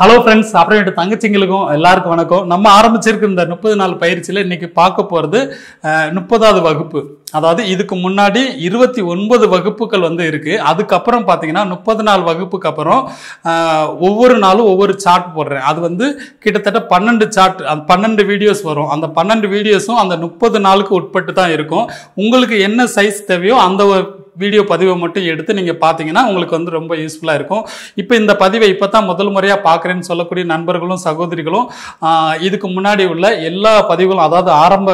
Hello friends, operator தங்கச்சிங்களுக்கும் எல்லாருக்கும் வணக்கம். நம்ம ஆரம்பிச்சிருக்கிற இந்த 34 பயிற்சியில இன்னைக்கு பார்க்க போறது 30வது வகுப்பு. அதாவது இதுக்கு முன்னாடி 29 வகுப்புகள் வந்து இருக்கு. அதுக்கு அப்புறம் பாத்தீங்கன்னா 34 வகுப்புக்கு அப்புறம் ஒவ்வொரு நாளும் ஒவ்வொரு சார்ட் போடுறேன். அது வந்து கிட்டத்தட்ட 12 சார்ட், 12 வீடியோஸ் வரும். அந்த 12 வீடியோஸும் அந்த 30 நாளுக்கு உட்பட்டு தான் இருக்கும். உங்களுக்கு என்ன சைஸ் தேவையோ அந்த வீடியோ பதிவை மட்டும் எடுத்து நீங்க பாத்தீங்கன்னா உங்களுக்கு வந்து ரொம்ப யூஸ்ஃபுல்லா இருக்கும். இப்போ இந்த பதிவை இப்பதான் முதல் முறையா பாக்குறேன்னு சொல்லக்கூடிய நண்பர்களும் சகோதரிகளும் இதுக்கு முன்னாடி உள்ள எல்லா பதிவுகளும் அதாவது ஆரம்ப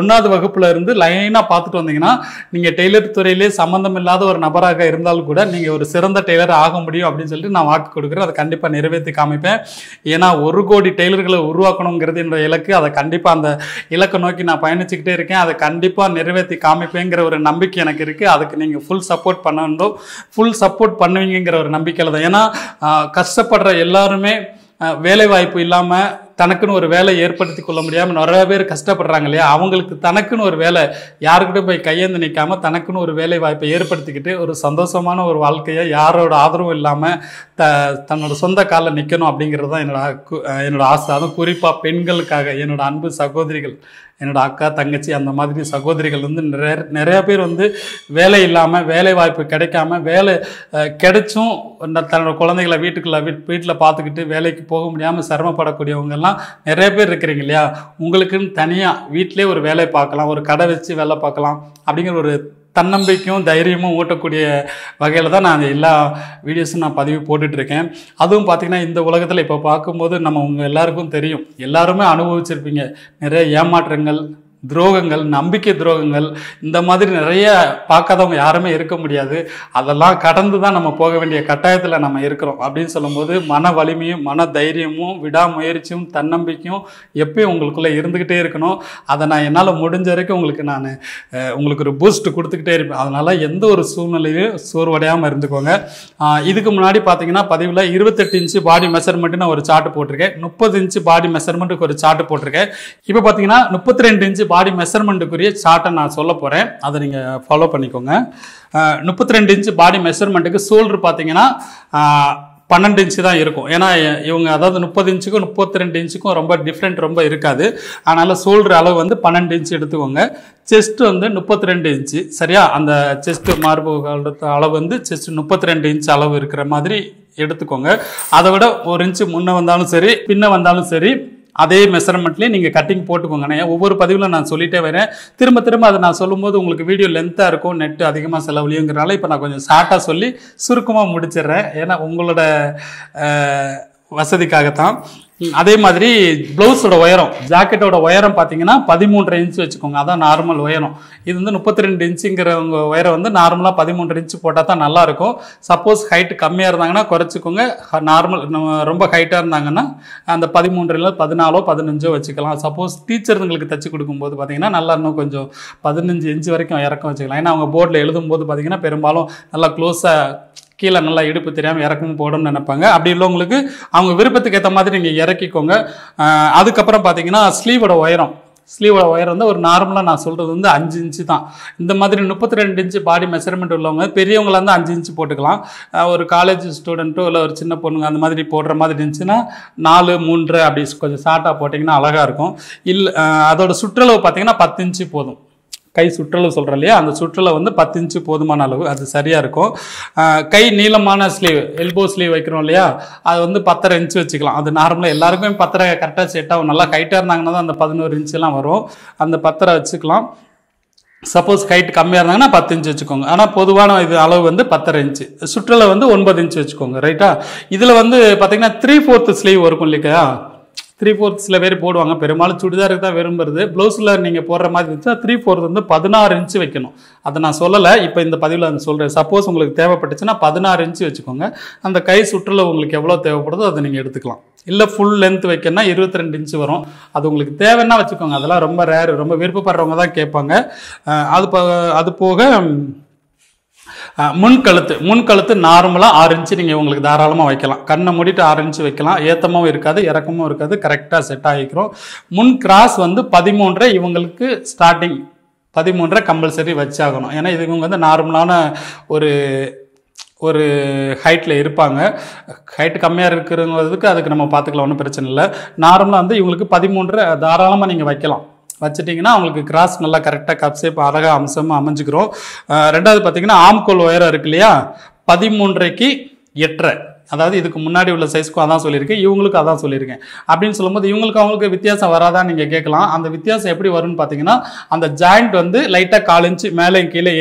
1வது வகுப்புல இருந்து லைனா பார்த்துட்டு வந்தீங்கன்னா நீங்க டெய்லர் துறையிலே சம்பந்தம் இல்லாத ஒரு நபராக இருந்தாலும் கூட நீங்க ஒரு சிறந்த டெய்லர் ஆக முடியும் அப்படின்னு சொல்லிட்டு நான் வாக்கு கொடுக்குறேன். அதை கண்டிப்பா நிறைவேற்றி காமிப்பேன். ஏன்னா 1 கோடி டெய்லர்களை உருவாக்கணுங்கிறது என்னோட இலக்கு. அதை கண்டிப்பா அந்த இலக்கை நோக்கி நான் பயணிச்சுக்கிட்டே இருக்கேன். அதை கண்டிப்பா நிறைவேற்றி காமிப்பேங்கிற ஒரு நம்பிக்கை எனக்கு இருக்கு. நீங்க ஃபுல் சப்போர்ட் பண்ணுவீங்கங்கற ஒரு நம்பிக்கையில தான். ஏனா கஷ்டப்படுற எல்லாருமே வேலை வாய்ப்பு இல்லாம தனக்குன்னு ஒரு வேலை ஏற்படுத்தி கொள்ள முடியாம நிறைய பேர் கஷ்டப்படுறாங்க இல்லையா? அவங்களுக்கு தனக்குன்னு ஒரு வேலை, யாருக்கிட்ட போய் கையேந்து நிற்காம தனக்குன்னு ஒரு வேலை வாய்ப்பை ஏற்படுத்திக்கிட்டு ஒரு சந்தோஷமான ஒரு வாழ்க்கையை யாரோட ஆதரவும் இல்லாம தன்னோட சொந்த காலில் நிற்கணும் அப்படிங்கிறது தான் என்னோட ஆசை. அதுவும் குறிப்பா பெண்களுக்காக என்னோட அன்பு சகோதரிகள், என்னோட அக்கா தங்கச்சி அந்த மாதிரி சகோதரிகள் வந்து நிறைய பேர் வந்து வேலை இல்லாமல் வேலை வாய்ப்பு கிடைக்காம, வேலை கிடைச்சும் தன்னோட குழந்தைகளை வீட்டில் பார்த்துக்கிட்டு வேலைக்கு போக முடியாமல் சிரமப்படக்கூடியவங்கெல்லாம் நிறைய பேர் இருக்கிறீங்க இல்லையா? உங்களுக்குன்னு தனியாக வீட்டிலே ஒரு வேலை பார்க்கலாம், ஒரு கடை வச்சு வேலை பார்க்கலாம் அப்படிங்கிற ஒரு தன்னம்பிக்கையும் தைரியமும் ஊட்டக்கூடிய வகையில் தான் நான் எல்லா வீடியோஸும் நான் பதிவு போட்டுட்ருக்கேன். அதுவும் பார்த்திங்கன்னா இந்த உலகத்தில் இப்போ பார்க்கும்போது நம்ம உங்கள் எல்லாருக்கும் தெரியும், எல்லாருமே அனுபவிச்சிருப்பீங்க நிறைய ஏமாற்றங்கள், துரோகங்கள், நம்பிக்கை துரோகங்கள், இந்த மாதிரி நிறைய பார்க்காதவங்க யாருமே இருக்க முடியாது. அதெல்லாம் கடந்து தான் நம்ம போக வேண்டிய கட்டாயத்தில் நம்ம இருக்கிறோம் அப்படின்னு சொல்லும்போது மன வலிமையும் மன தைரியமும் விடாமுயற்சியும் தன்னம்பிக்கையும் எப்பயும் உங்களுக்குள்ளே இருந்துக்கிட்டே இருக்கணும். அதை நான் என்னால் முடிஞ்ச வரைக்கும் உங்களுக்கு ஒரு பூஸ்ட் கொடுத்துக்கிட்டே இருப்பேன். அதனால் எந்த ஒரு சூழ்நிலையும் சோர்வடையாமல் இருந்துக்கோங்க. இதுக்கு முன்னாடி பார்த்தீங்கன்னா பதிவில் 28 இன்ச்சு பாடி மெஷர்மெண்ட்டு நான் ஒரு சார்ட்டு போட்டிருக்கேன். 30 இன்ச்சு பாடி மெஷர்மெண்ட்டுக்கு ஒரு சார்ட்டு போட்டிருக்கேன். இப்போ பார்த்தீங்கன்னா 32 இன்ச்சு பாடி மெஷர்மெண்ட்டுக்குரிய சார்ட்டை நான் சொல்ல போகிறேன். அதை நீங்கள் ஃபாலோ பண்ணிக்கோங்க. 32 இன்ச்சு பாடி மெஷர்மெண்ட்டுக்கு ஷோல்டர் பார்த்தீங்கன்னா 12 இன்ச்சு தான் இருக்கும். ஏன்னா இவங்க அதாவது 30 இன்ச்சுக்கும் 32 இன்ச்சுக்கும் ரொம்ப டிஃப்ரெண்ட் ரொம்ப இருக்காது. அதனால் ஷோல்டர் அளவு வந்து 12 இன்ச்சு எடுத்துக்கோங்க. செஸ்ட் வந்து 32 இன்ச்சு சரியா? அந்த செஸ்ட் மார்பு அளவு வந்து செஸ்ட் 32 இன்ச்சு அளவு இருக்கிற மாதிரி எடுத்துக்கோங்க. அதை விட 1 இன்ச்சு முன்னே வந்தாலும் சரி பின்ன வந்தாலும் சரி அதே மெஷர்மெண்ட்லேயே நீங்கள் கட்டிங் போட்டுக்கோங்க. நான் ஒவ்வொரு பதிவில் நான் சொல்லிகிட்டே வரேன். திரும்ப அதை நான் சொல்லும்போது உங்களுக்கு வீடியோ லென்த்தாக இருக்கும், நெட்டு அதிகமாக செலவுலியுங்கிறனால இப்போ நான் கொஞ்சம் ஷார்ட்டாக சொல்லி சுருக்கமாக முடிச்சிடுறேன். ஏன்னா உங்களோட வசதிக்காகத்தான். அதே மாதிரி ப்ளவுஸோட உயரம், ஜாக்கெட்டோட உயரம் பார்த்தீங்கன்னா 13.5 இன்ச்சு வச்சுக்கோங்க. அதான் நார்மல் உயரம். இது வந்து 32 இன்ச்சுங்கிறவங்க உயரம் வந்து நார்மலாக 13 இன்ச்சு போட்டால் தான் நல்லாயிருக்கும். சப்போஸ் ஹைட்டு கம்மியாக இருந்தாங்கன்னா குறைச்சிக்கோங்க. நார்மல் ரொம்ப ஹைட்டாக இருந்தாங்கன்னா அந்த 13 இல்லை 14 15 வச்சுக்கலாம். சப்போஸ் டீச்சருங்களுக்கு தச்சு கொடுக்கும்போது பார்த்தீங்கன்னா நல்லா இன்னும் கொஞ்சம் 15 இன்ச்சு வரைக்கும் இறக்கம் வச்சுக்கலாம். ஏன்னா அவங்க போர்டில் எழுதும்போது பார்த்தீங்கன்னா பெரும்பாலும் நல்லா க்ளோஸாக கீழே நல்லா இடுப்பு தெரியாமல் இறக்கமும் போடணும்னு நினைப்பாங்க. அப்படி உள்ளவங்களுக்கு அவங்க விருப்பத்துக்கு ஏற்ற மாதிரி நீங்கள் இறக்கிக்கோங்க. அதுக்கப்புறம் பார்த்தீங்கன்னா ஸ்லீவோட உயரம் வந்து ஒரு நார்மலாக நான் சொல்கிறது வந்து 5 இன்ச்சு தான். இந்த மாதிரி 32 இன்ச்சு பாடி மெஷர்மெண்ட் உள்ளவங்க பெரியவங்களா இருந்தால் 5 இன்ச்சு போட்டுக்கலாம். ஒரு காலேஜ் ஸ்டூடெண்ட்டோ இல்லை ஒரு சின்ன பொண்ணுங்க அந்த மாதிரி போடுற மாதிரி இருந்துச்சுன்னா 4 3 அப்படி கொஞ்சம் ஷார்ட்டாக போட்டிங்கன்னா அழகாக இருக்கும். இல்லை அதோட சுற்றளவு பார்த்தீங்கன்னா 10 இன்ச்சு போதும். கை சுற்றளவு சொல்கிறேன் இல்லையா? அந்த சுற்றளவு வந்து 10 இன்ச்சு போதுமான அளவு, அது சரியாக இருக்கும். கை நீளமான ஸ்லீவ், எல்போ ஸ்லீவ் வைக்கிறோம் இல்லையா? அது வந்து 10.5 இன்ச்சு வச்சுக்கலாம். அது நார்மலாக எல்லாருக்குமே 10 கரெக்டாக செட் ஆகும். நல்லா ஹைட்டாக இருந்தாங்கன்னா தான் அந்த 11 இன்ச்சுலாம் வரும். அந்த 10 வச்சுக்கலாம். சப்போஸ் ஹைட் கம்மியாக இருந்தாங்கன்னா 10 இன்ச்சு வச்சுக்கோங்க. ஆனால் பொதுவான இது அளவு வந்து 10.5 இன்ச்சு. சுற்றளவு வந்து 9 இன்ச்சு வச்சுக்கோங்க. ரைட்டா? இதில் வந்து பார்த்திங்கன்னா 3/4 ஸ்லீவ் இருக்கும் இல்லையா? 3/4 சில பேர் போடுவாங்க. பெரும்பாலும் சுடிதாருக்கு தான் விரும்புறது. ப்ளவுஸில் நீங்கள் போடுற மாதிரி இருந்துச்சுன்னா 3/4 வந்து 16 இன்ச்சு வைக்கணும். அதை நான் சொல்லலை, இப்போ இந்த பதிவில் நான் சொல்கிறேன். சப்போஸ் உங்களுக்கு தேவைப்பட்டுச்சுன்னா 16 இன்ச்சு வச்சுக்கோங்க. அந்த கை சுற்றுல உங்களுக்கு எவ்வளோ தேவைப்படுதோ அதை நீங்கள் எடுத்துக்கலாம். இல்லை ஃபுல் லென்த் வைக்கணும்னா 22 இன்ச்சு வரும். அது உங்களுக்கு தேவைன்னா வச்சுக்கோங்க. அதெல்லாம் ரொம்ப ரேர், ரொம்ப விருப்பப்படுறவங்க தான் கேட்பாங்க. அது போக முன்கழுத்து நார்மலாக 6 இன்ச்சு நீங்கள் உங்களுக்கு தாராளமாக வைக்கலாம். கண்ணை மூடிட்டு 6 இன்ச்சு வைக்கலாம். ஏத்தமும் இருக்காது, இறக்கமும் இருக்காது, கரெக்டாக செட் ஆகிக்கிறோம். முன் கிராஸ் வந்து 13 இவங்களுக்கு ஸ்டார்டிங் 13 கம்பல்சரி வச்சாகணும். ஏன்னா இது இவங்க வந்து நார்மலான ஒரு ஒரு ஹைட்ல இருப்பாங்க. ஹைட் கம்மியா இருக்குறவங்களுக்கு அதுக்கு நம்ம பாத்துக்கலாம், ஒன்றும் பிரச்சனை இல்லை. நார்மலா வந்து இவங்களுக்கு 13 தாராளமா நீங்க வைக்கலாம். வச்சிட்டிங்கன்னா உங்களுக்கு கிராஸ் நல்லா கரெக்டாக கப் ஷேப் அழகாக அம்சமாக அமைஞ்சிக்கிறோம். ரெண்டாவது பார்த்தீங்கன்னா ஆம்கோல் ஒயராக இருக்கு இல்லையா, 13.5 அதாவது இதுக்கு முன்னாடி உள்ள சைஸ்க்கும் அதான் சொல்லியிருக்கேன், இவங்களுக்கு அதான் சொல்லியிருக்கேன். அப்படின்னு சொல்லும்போது இவங்களுக்கு அவங்களுக்கு வித்தியாசம் வராதான்னு நீங்கள் கேட்கலாம். அந்த வித்தியாசம் எப்படி வரும்னு பார்த்தீங்கன்னா அந்த ஜாயிண்ட் வந்து லைட்டாக 4 இன்ச்சு மேலே கீழே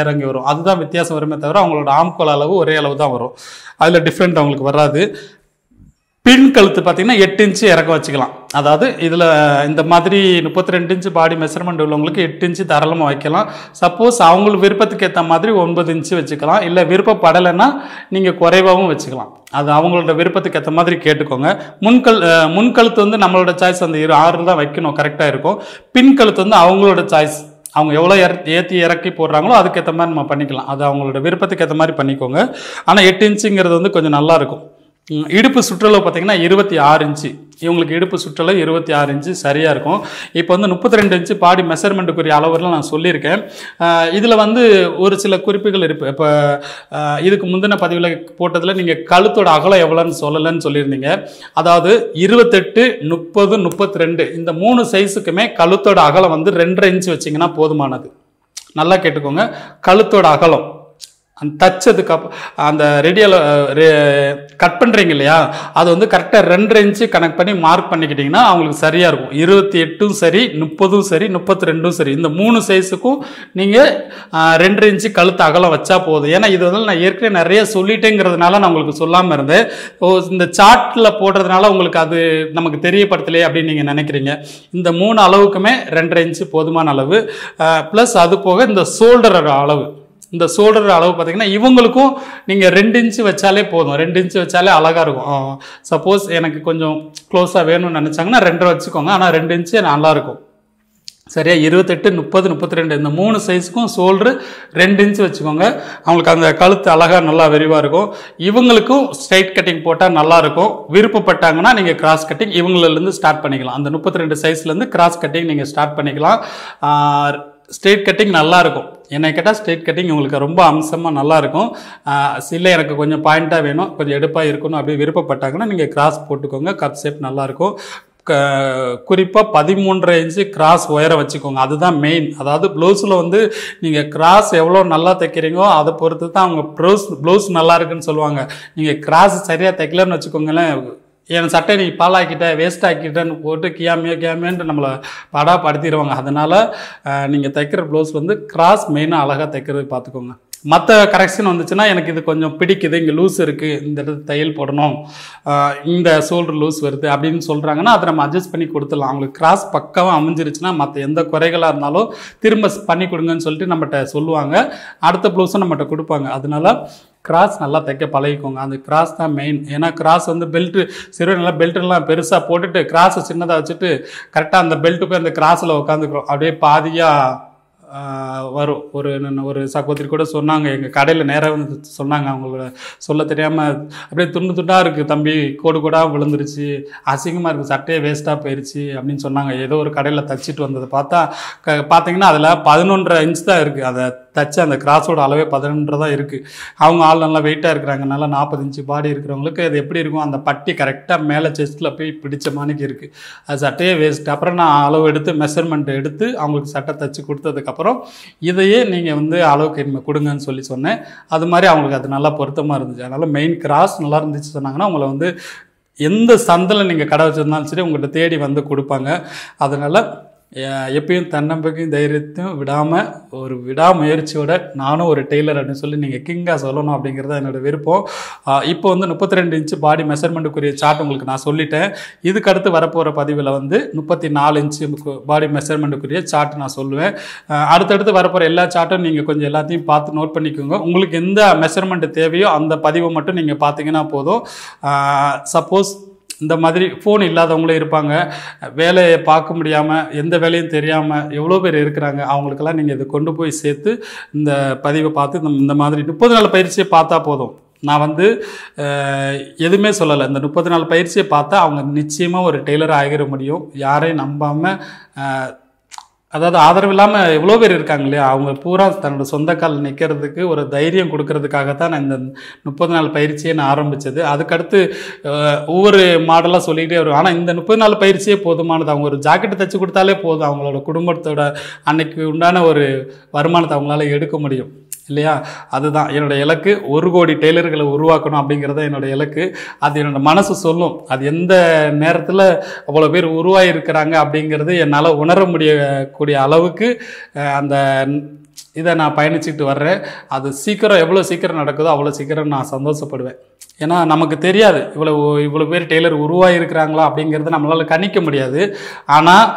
இறங்கி வரும். அதுதான் வித்தியாசம் வருமே தவிர அவங்களோட ஆம்கோல் அளவு ஒரே அளவு தான் வரும், அதில் டிஃப்ரெண்ட் அவங்களுக்கு வராது. பின் கழுத்து பார்த்தீங்கன்னா 8 இன்ச்சு இறக்க வச்சுக்கலாம். அதாவது இதில் இந்த மாதிரி 32 இன்ச்சு பாடி மெஷர்மெண்ட் உள்ளவங்களுக்கு 8 இன்ச்சு தாராளமாக வைக்கலாம். சப்போஸ் அவங்களுக்கு விருப்பத்துக்கு ஏற்ற மாதிரி 9 இன்ச்சு வச்சுக்கலாம். இல்லை விருப்பப்படலைன்னா நீங்கள் குறைவாகவும் வச்சுக்கலாம். அது அவங்களோட விருப்பத்துக்கு ஏற்ற மாதிரி கேட்டுக்கோங்க. முன்கழுத்து வந்து நம்மளோட சாய்ஸ் வந்து 6 தான் வைக்கணும், கரெக்டாக இருக்கும். பின் கழுத்து வந்து அவங்களோட சாய்ஸ், அவங்க எவ்வளோ ஏற்றி இறக்கி போடுறாங்களோ அதுக்கேற்ற மாதிரி நம்ம பண்ணிக்கலாம். அது அவங்களோட விருப்பத்துக்கு ஏற்ற மாதிரி பண்ணிக்கோங்க. ஆனால் 8 இன்ச்சுங்கிறது வந்து கொஞ்சம் நல்லாயிருக்கும். இடுப்பு சுற்றளவு பார்த்தீங்கன்னா 26 இன்ச்சு, இவங்களுக்கு இடுப்பு சுற்றளவு 26 இன்ச்சு சரியாக இருக்கும். இப்போ வந்து 32 இன்ச்சு பாடி மெஷர்மெண்ட்டுக்குரிய அளவுலாம் நான் சொல்லியிருக்கேன். இதில் வந்து ஒரு சில குறிப்புகள் இருப்பு. இப்போ இதுக்கு முந்தின பதிவில் போட்டதில் நீங்கள் கழுத்தோட அகலம் எவ்வளோன்னு சொல்லலைன்னு சொல்லியிருந்தீங்க. அதாவது 28, 30, 32 இந்த 3 சைஸுக்குமே கழுத்தோட அகலம் வந்து 2.5 இன்ச்சு வச்சிங்கன்னா போதுமானது. நல்லா கேட்டுக்கோங்க, கழுத்தோட அகலம் அந்த தச்சதுக்கு அந்த ரெடியால் கட் பண்ணுறீங்க இல்லையா, அது வந்து கரெக்டாக 2.5 இன்ச்சு கனெக்ட் பண்ணி மார்க் பண்ணிக்கிட்டிங்கன்னா அவங்களுக்கு சரியாக இருக்கும். 28 சரி, 30 சரி, 32 சரி, இந்த 3 சைஸுக்கும் நீங்கள் 2.5 இன்ச்சு கழுத்து அகலம் வச்சா போதும். ஏன்னா இது வந்து நான் ஏற்கனவே நிறைய சொல்லிட்டேங்கிறதுனால நான் உங்களுக்கு சொல்லாமல் இருந்தேன். இந்த சார்ட்டில் போடுறதுனால உங்களுக்கு அது நமக்கு தெரியப்படுத்தலையே அப்படின்னு நீங்கள் நினைக்கிறீங்க. இந்த 3 அளவுக்குமே 2.5 இன்ச்சு போதுமான அளவு. ப்ளஸ் அது போக இந்த ஷோல்டரோட அளவு, இந்த ஷோல்டர் அளவு பார்த்தீங்கன்னா இவங்களுக்கும் நீங்கள் 2 இன்ச்சு வச்சாலே போதும். 2 இன்ச்சு வச்சாலே அழகாக இருக்கும். சப்போஸ் எனக்கு கொஞ்சம் க்ளோஸாக வேணும்னு நினச்சாங்கன்னா 2.5 வச்சுக்கோங்க, ஆனால் 2 இன்ச்சு நல்லாயிருக்கும். சரியா 28, 30, 32 இந்த 3 சைஸுக்கும் ஷோல்டரு 2 இன்ச்சு வச்சுக்கோங்க. அவங்களுக்கு அந்த கழுத்து அழகாக நல்லா விரிவாக இருக்கும். இவங்களுக்கும் ஸ்ட்ரைட் கட்டிங் போட்டால் நல்லாயிருக்கும். விருப்பப்பட்டாங்கன்னா நீங்கள் கிராஸ் கட்டிங் இவங்களிலேருந்து ஸ்டார்ட் பண்ணிக்கலாம். அந்த 32 சைஸ்லேருந்து கிராஸ் கட்டிங் நீங்கள் ஸ்டார்ட் பண்ணிக்கலாம். ஸ்ட்ரெயிட் கட்டிங் நல்லாயிருக்கும். என்னை கேட்டால் ஸ்ட்ரெயிட் கட்டிங் உங்களுக்கு ரொம்ப அம்சமாக நல்லாயிருக்கும். இல்லை எனக்கு கொஞ்சம் பாயிண்ட்டாக வேணும், கொஞ்சம் எடுப்பாக இருக்கணும் அப்படி விருப்பப்பட்டாங்கன்னா நீங்கள் கிராஸ் போட்டுக்கோங்க. கப் ஷேப் நல்லாயிருக்கும். குறிப்பாக 13.5 இன்ச்சு கிராஸ் உயரம் வச்சுக்கோங்க, அதுதான் மெயின். அதாவது ப்ளவுஸில் வந்து நீங்கள் கிராஸ் எவ்வளோ நல்லா தைக்கிறீங்களோ அதை பொறுத்து தான் அவங்க ப்ளவுஸ் நல்லா இருக்குன்னு சொல்லுவாங்க. நீங்கள் கிராஸ் சரியாக தைக்கலன்னு வச்சுக்கோங்களேன், என் சட்டை நீ பாலாக்கிட்ட வேஸ்ட் ஆக்கிட்டேன்னு போட்டு கியாமியான்ட்டு நம்மளை படாப்படுத்திடுவாங்க. அதனால் நீங்கள் தைக்கிற ப்ளவுஸ் வந்து கிராஸ் மெயினாக அழகாக தைக்கிறது பார்த்துக்கோங்க. மற்ற கரெக்ஷன் வந்துச்சுன்னா எனக்கு இது கொஞ்சம் பிடிக்குது, இங்கே லூஸ் இருக்குது, இந்த இடத்துல தையல் போடணும், இந்த ஷோல்டர் லூஸ் வருது அப்படின்னு சொல்கிறாங்கன்னா அதை நம்ம அட்ஜஸ்ட் பண்ணி கொடுத்துடலாம். அவங்களுக்கு கிராஸ் பக்கமாக அமைஞ்சிருச்சுன்னா மற்ற எந்த குறைகளாக இருந்தாலும் திரும்ப பண்ணி கொடுங்கன்னு சொல்லிட்டு நம்மகிட்ட சொல்லுவாங்க. அடுத்த ப்ளவுஸும் நம்மகிட்ட கொடுப்பாங்க. அதனால கிராஸ் நல்லா தைக்க பழகிக்கோங்க. அந்த கிராஸ் தான் மெயின். ஏன்னா கிராஸ் வந்து பெல்ட்டு சிறு நல்லா பெல்ட்டுலாம் பெருசாக போட்டுட்டு கிராஸை சின்னதாக வச்சுட்டு கரெக்டாக அந்த பெல்ட்டுக்கு அந்த கிராஸில் உட்காந்துக்கிறோம். அப்படியே பாதியாக வரும். ஒரு சகோதரி கூட சொன்னாங்க, எங்கள் கடையில் நேராக வந்து சொன்னாங்க, அவங்களோட சொல்ல தெரியாமல் அப்படியே துண்டாக இருக்குது தம்பி, கோடு கோடாக விழுந்துருச்சு, அசிங்கமாக இருக்குது, சட்டையே வேஸ்ட்டாக போயிடுச்சு அப்படின்னு சொன்னாங்க. ஏதோ ஒரு கடையில் தைச்சிட்டு வந்ததை பார்த்தீங்கன்னா அதில் 11.5 தான் இருக்குது. அதை தைச்சு அந்த கிராஸோட அளவே 11 தான் இருக்குது. அவங்க ஆள் நல்லா வெயிட்டாக இருக்கிறாங்க, நல்லா 40 இன்ச்சு பாடி இருக்கிறவங்களுக்கு அது எப்படி இருக்கும், அந்த பட்டி கரெக்டாக மேலே செஸ்ட்டில் போய் பிடிச்ச மாணிக்கு இருக்குது. அது சட்டையே வேஸ்ட். அப்புறம் நான் அளவு எடுத்து மெஷர்மெண்ட் எடுத்து அவங்களுக்கு சட்டை தைச்சி கொடுத்ததுக்கப்புறம் இதையே நீங்க வந்து அளவுக்கு என்ன கொடுங்கன்னு சொல்லி சொன்னேன். அது மாதிரி அவங்களுக்கு அது நல்லா பொருத்தமா இருந்துச்சு. அதனால மெயின் கிராஸ் நல்லா இருந்துச்சு சொன்னாங்கன்னா உங்களை வந்து எந்த சந்தில் நீங்க கடை வச்சிருந்தாலும் சரி உங்கள்கிட்ட தேடி வந்து கொடுப்பாங்க. அதனால எப்பயும் தன்னம்பிக்கையும் தைரியத்தையும் விடாமல் ஒரு விடாமுயற்சியோட நானும் ஒரு டெய்லர் அப்படின்னு சொல்லி நீங்கள் கிங்காக சொல்லணும் அப்படிங்கிறது என்னோடய விருப்பம். இப்போ வந்து 32 இன்ச்சு பாடி மெஷர்மெண்ட்டுக்குரிய சார்ட் உங்களுக்கு நான் சொல்லிட்டேன். இதுக்கடுத்து வரப்போகிற பதிவில் வந்து 44 இன்ச்சு பாடி மெஷர்மெண்ட்டுக்குரிய சார்ட் நான் சொல்லுவேன். அடுத்தடுத்து வரப்போகிற எல்லா சார்ட்டும் நீங்கள் கொஞ்சம் எல்லாத்தையும் பார்த்து நோட் பண்ணிக்கோங்க. உங்களுக்கு எந்த மெஷர்மெண்ட் தேவையோ அந்த பதிவை மட்டும் நீங்கள் பார்த்தீங்கன்னா போதும். சப்போஸ் இந்த மாதிரி ஃபோன் இல்லாதவங்களும் இருப்பாங்க, வேலையை பார்க்க முடியாமல் எந்த வேலையும் தெரியாமல் எவ்வளோ பேர் இருக்கிறாங்க. அவங்களுக்கெல்லாம் நீங்கள் இதை கொண்டு போய் சேர்த்து இந்த பதிவை பார்த்து இந்த மாதிரி 30 நாள் பயிற்சியை பார்த்தா போதும். நான் வந்து எதுவுமே சொல்லலை. இந்த 30 நாள் பயிற்சியை பார்த்தா அவங்க நிச்சயமாக ஒரு டெய்லர் ஆகிட முடியும். யாரையும் நம்பாமல் அதாவது ஆதரவு இல்லாமல் எவ்வளோ பேர் இருக்காங்க இல்லையா, அவங்க பூரா தன்னோட சொந்த கால் நிற்கிறதுக்கு ஒரு தைரியம் கொடுக்கறதுக்காகத்தான் நான் இந்த 30 நாள் பயிற்சியை நான் ஆரம்பித்தது. அதுக்கடுத்து ஒவ்வொரு மாடலாக சொல்லிக்கிட்டே வரும். ஆனால் இந்த 30 நாள் பயிற்சியே போதுமானது. அவங்க ஒரு ஜாக்கெட்டு தைச்சி கொடுத்தாலே போதும், அவங்களோட குடும்பத்தோட அன்னைக்கு உண்டான ஒரு வருமானத்தை அவங்களால எடுக்க முடியும் இல்லையா. அதுதான் என்னோடய இலக்கு, 1 கோடி டெய்லர்களை உருவாக்கணும் அப்படிங்கிறத என்னோடய இலக்கு. அது என்னோடய மனசு சொல்லும், அது எந்த நேரத்தில் அவ்வளோ பேர் உருவாகிருக்கிறாங்க அப்படிங்கிறது என்னால் உணர முடியக்கூடிய அளவுக்கு அந்த இதை நான் பயணிச்சுக்கிட்டு வர்றேன். அது சீக்கிரம் எவ்வளோ சீக்கிரம் நடக்குதோ அவ்வளோ சீக்கிரம் நான் சந்தோஷப்படுவேன். ஏன்னா நமக்கு தெரியாது இவ்வளோ பேர் டெய்லர் உருவாகிருக்கிறாங்களா அப்படிங்கிறத நம்மளால் கணிக்க முடியாது. ஆனால்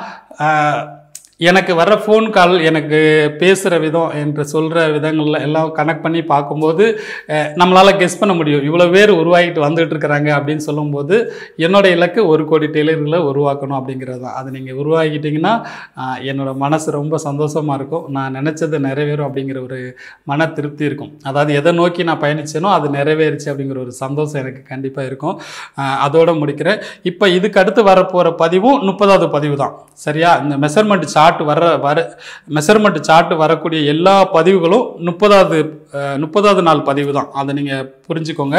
எனக்கு வர்ற ஃபோன் கால், எனக்கு பேசுகிற விதம் என்று சொல்கிற விதங்கள்ல எல்லாம் கனெக்ட் பண்ணி பார்க்கும்போது நம்மளால் கெஸ் பண்ண முடியும் இவ்வளோ பேர் உருவாகிட்டு வந்துகிட்டு இருக்கிறாங்க அப்படின்னு சொல்லும்போது என்னோடய இலக்கு 1 கோடி டெய்லர்களை உருவாக்கணும் அப்படிங்கிறது தான். அது நீங்கள் உருவாக்கிட்டிங்கன்னா என்னோடய மனசு ரொம்ப சந்தோஷமாக இருக்கும். நான் நினச்சது நிறைவேறும் அப்படிங்கிற ஒரு மன திருப்தி இருக்கும். அதாவது எதை நோக்கி நான் பயணிச்சேனோ அது நிறைவேறிச்சு அப்படிங்கிற ஒரு சந்தோஷம் எனக்கு கண்டிப்பாக இருக்கும். அதோடு முடிக்கிறேன். இப்போ இதுக்கு அடுத்து வரப்போகிற பதிவும் 30வது பதிவு தான் சரியா. இந்த மெஷர்மெண்ட் மெஷர்மெண்ட் சார்ட் வரக்கூடிய எல்லா பதிவுகளும் 30வது நாள் பதிவு தான். அதை நீங்கள் புரிஞ்சுக்கோங்க.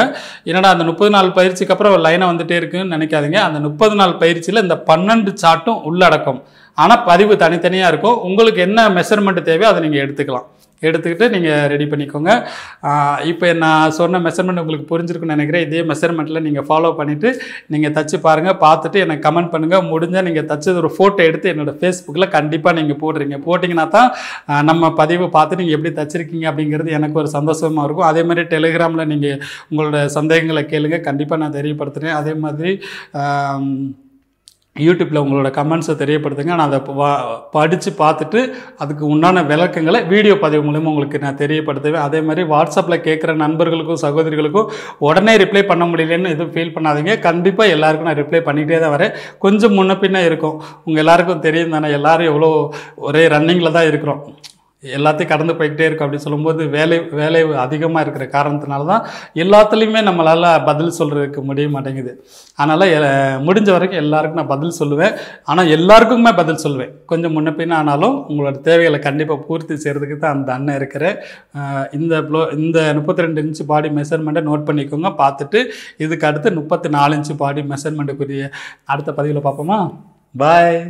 என்னடா அந்த 30 நாள் பயிற்சிக்கு அப்புறம் லைனாக வந்துட்டே இருக்குன்னு நினைக்காதீங்க. அந்த 30 நாள் பயிற்சியில் இந்த 12 சார்ட்டும் உள்ளடக்கம். ஆனால் பதிவு தனித்தனியாக இருக்கும். உங்களுக்கு என்ன மெஷர்மெண்ட் தேவையோ அதை நீங்கள் எடுத்துக்கிட்டு நீங்கள் ரெடி பண்ணிக்கோங்க. இப்போ நான் சொன்ன மெஷர்மெண்ட் உங்களுக்கு புரிஞ்சிருக்குன்னு நினைக்கிறேன். இதே மெஷர்மெண்ட்டில் நீங்கள் ஃபாலோ பண்ணிவிட்டு நீங்கள் தச்சு பாருங்கள். பார்த்துட்டு எனக்கு கமெண்ட் பண்ணுங்கள். முடிஞ்சால் நீங்கள் தச்சது ஒரு ஃபோட்டோ எடுத்து என்னோடய ஃபேஸ்புக்கில் கண்டிப்பாக நீங்கள் போட்டிங்கன்னா தான் நம்ம பதிவு பார்த்து நீங்கள் எப்படி தச்சிருக்கீங்க அப்படிங்கிறது எனக்கு ஒரு சந்தோஷமாக இருக்கும். அதே மாதிரி டெலிகிராமில் நீங்கள் உங்களோட சந்தேகங்களை கேளுங்க, கண்டிப்பாக நான் தெரியப்படுத்துகிறேன். அதே மாதிரி யூடியூப்பில் உங்களோட கமெண்ட்ஸை தெரியப்படுத்துங்க. நான் அதை படித்து பார்த்துட்டு அதுக்கு உண்டான விளக்கங்களை வீடியோ பதிவு மூலமாக உங்களுக்கு நான் தெரியப்படுத்துவேன். அதே மாதிரி வாட்ஸ்அப்பில் கேட்குற நண்பர்களுக்கும் சகோதரிகளுக்கும் உடனே ரிப்ளை பண்ண முடியலன்னு எதுவும் ஃபீல் பண்ணாதீங்க. கண்டிப்பாக எல்லாேருக்கும் நான் ரிப்ளை பண்ணிகிட்டே தான் வரேன். கொஞ்சம் முன்ன பின்னே இருக்கும். உங்கள் எல்லாேருக்கும் தெரியும் தானே, எல்லோரும் எவ்வளோ ஒரே ரன்னிங்கில் தான் இருக்கிறோம், எல்லாத்தையும் கடந்து போய்கிட்டே இருக்கும். அப்படின்னு சொல்லும்போது வேலை அதிகமாக இருக்கிற காரணத்தினால தான் எல்லாத்துலேயுமே நம்மளால் பதில் சொல்கிறதுக்கு முடிய மாட்டேங்குது. அதனால் முடிஞ்ச வரைக்கும் எல்லாருக்கும் நான் பதில் சொல்லுவேன். ஆனால் எல்லாருக்குமே பதில் சொல்லுவேன். கொஞ்சம் முன்ன பின்ன ஆனாலும் உங்களோட தேவைகளை கண்டிப்பாக பூர்த்தி செய்கிறதுக்கு தான் அந்த அண்ணன் இருக்கிறேன். இந்த 32 இன்ச்சு பாடி மெஷர்மெண்ட்டை நோட் பண்ணிக்கோங்க. பார்த்துட்டு இதுக்கு அடுத்து 34 இன்ச்சு பாடி மெஷர்மெண்ட்டுக்குரிய அடுத்த பதிவில் பார்ப்போமா? பாய்.